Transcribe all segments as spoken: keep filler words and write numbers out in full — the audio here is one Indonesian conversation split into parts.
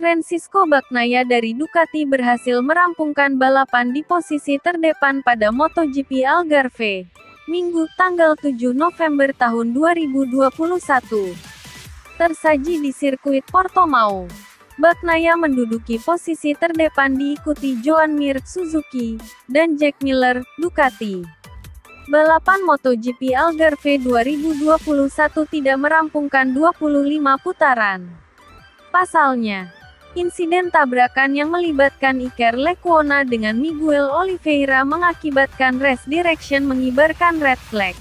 Francesco Bagnaia dari Ducati berhasil merampungkan balapan di posisi terdepan pada MotoGP Algarve, Minggu tanggal tujuh November tahun dua ribu dua puluh satu. Tersaji di sirkuit Portimao, Bagnaia menduduki posisi terdepan diikuti Joan Mir, Suzuki, dan Jack Miller, Ducati. Balapan MotoGP Algarve dua ribu dua puluh satu tidak merampungkan dua puluh lima putaran. Pasalnya, insiden tabrakan yang melibatkan Iker Lecuona dengan Miguel Oliveira mengakibatkan race direction mengibarkan red flag.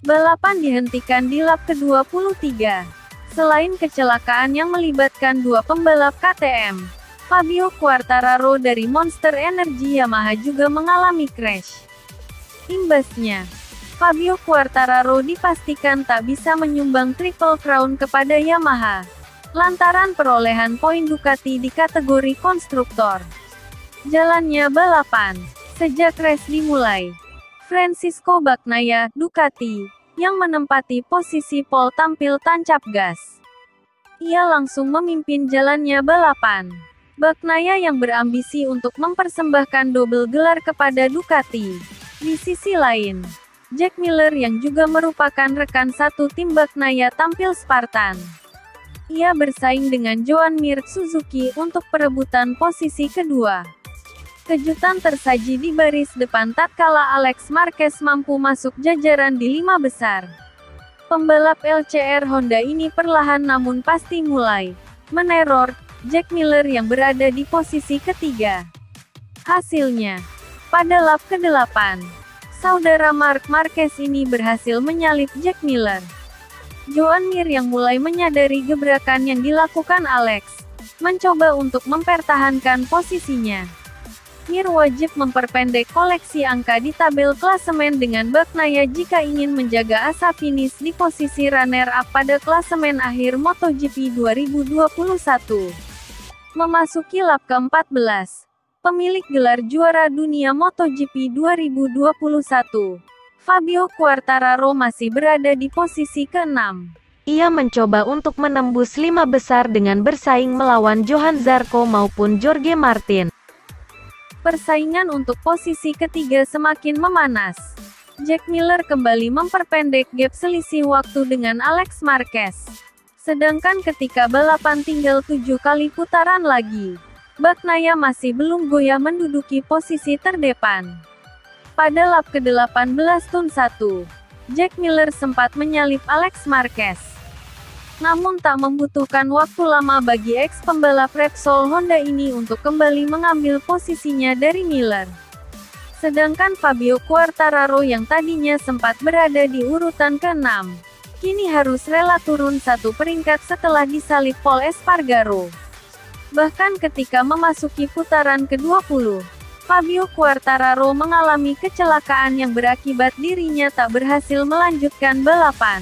Balapan dihentikan di lap ke dua puluh tiga. Selain kecelakaan yang melibatkan dua pembalap K T M, Fabio Quartararo dari Monster Energy Yamaha juga mengalami crash. Imbasnya, Fabio Quartararo dipastikan tak bisa menyumbang Triple Crown kepada Yamaha, lantaran perolehan poin Ducati di kategori konstruktor. Jalannya balapan, sejak race dimulai, Francesco Bagnaia, Ducati, yang menempati posisi pole tampil tancap gas. Ia langsung memimpin jalannya balapan. Bagnaia yang berambisi untuk mempersembahkan double gelar kepada Ducati. Di sisi lain, Jack Miller yang juga merupakan rekan satu tim Bagnaia tampil Spartan. Ia bersaing dengan Joan Mir, Suzuki untuk perebutan posisi kedua. Kejutan tersaji di baris depan tatkala Alex Marquez mampu masuk jajaran di lima besar. Pembalap L C R Honda ini perlahan namun pasti mulai meneror Jack Miller yang berada di posisi ketiga. Hasilnya, pada lap kedelapan, saudara Marc Marquez ini berhasil menyalip Jack Miller. Joan Mir yang mulai menyadari gebrakan yang dilakukan Alex, mencoba untuk mempertahankan posisinya. Mir wajib memperpendek koleksi angka di tabel klasemen dengan Bagnaia jika ingin menjaga asa finish di posisi runner-up pada klasemen akhir MotoGP dua ribu dua puluh satu. Memasuki lap ke empat belas, pemilik gelar juara dunia MotoGP dua ribu dua puluh satu, Fabio Quartararo masih berada di posisi keenam. Ia mencoba untuk menembus lima besar dengan bersaing melawan Johan Zarco maupun Jorge Martin. Persaingan untuk posisi ketiga semakin memanas. Jack Miller kembali memperpendek gap selisih waktu dengan Alex Marquez. Sedangkan ketika balapan tinggal tujuh kali putaran lagi, Bagnaia masih belum goyah menduduki posisi terdepan. Pada lap ke delapan belas tun satu, Jack Miller sempat menyalip Alex Marquez. Namun tak membutuhkan waktu lama bagi eks-pembalap Repsol Honda ini untuk kembali mengambil posisinya dari Miller. Sedangkan Fabio Quartararo yang tadinya sempat berada di urutan keenam, kini harus rela turun satu peringkat setelah disalip Pol Espargaro. Bahkan ketika memasuki putaran ke dua puluh, Fabio Quartararo mengalami kecelakaan yang berakibat dirinya tak berhasil melanjutkan balapan.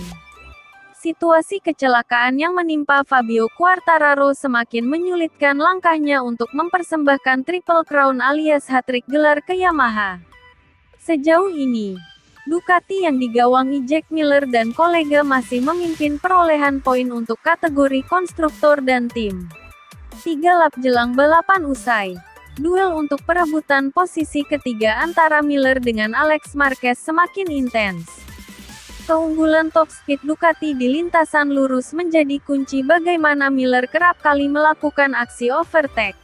Situasi kecelakaan yang menimpa Fabio Quartararo semakin menyulitkan langkahnya untuk mempersembahkan Triple Crown alias hat-trick gelar ke Yamaha. Sejauh ini, Ducati yang digawangi Jack Miller dan kolega masih memimpin perolehan poin untuk kategori konstruktor dan tim. Tiga lap jelang balapan usai, duel untuk perebutan posisi ketiga antara Miller dengan Alex Marquez semakin intens. Keunggulan top speed Ducati di lintasan lurus menjadi kunci bagaimana Miller kerap kali melakukan aksi overtake.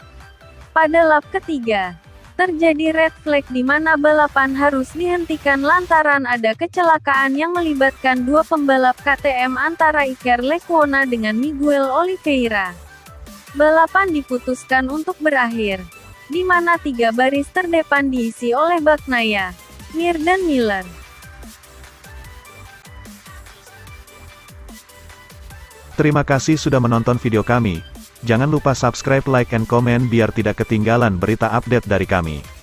Pada lap ketiga, terjadi red flag di mana balapan harus dihentikan lantaran ada kecelakaan yang melibatkan dua pembalap K T M antara Iker Lecuona dengan Miguel Oliveira. Balapan diputuskan untuk berakhir, di mana tiga baris terdepan diisi oleh Bagnaia, Mir, dan Miller. Terima kasih sudah menonton video kami. Jangan lupa subscribe, like, and comment biar tidak ketinggalan berita update dari kami.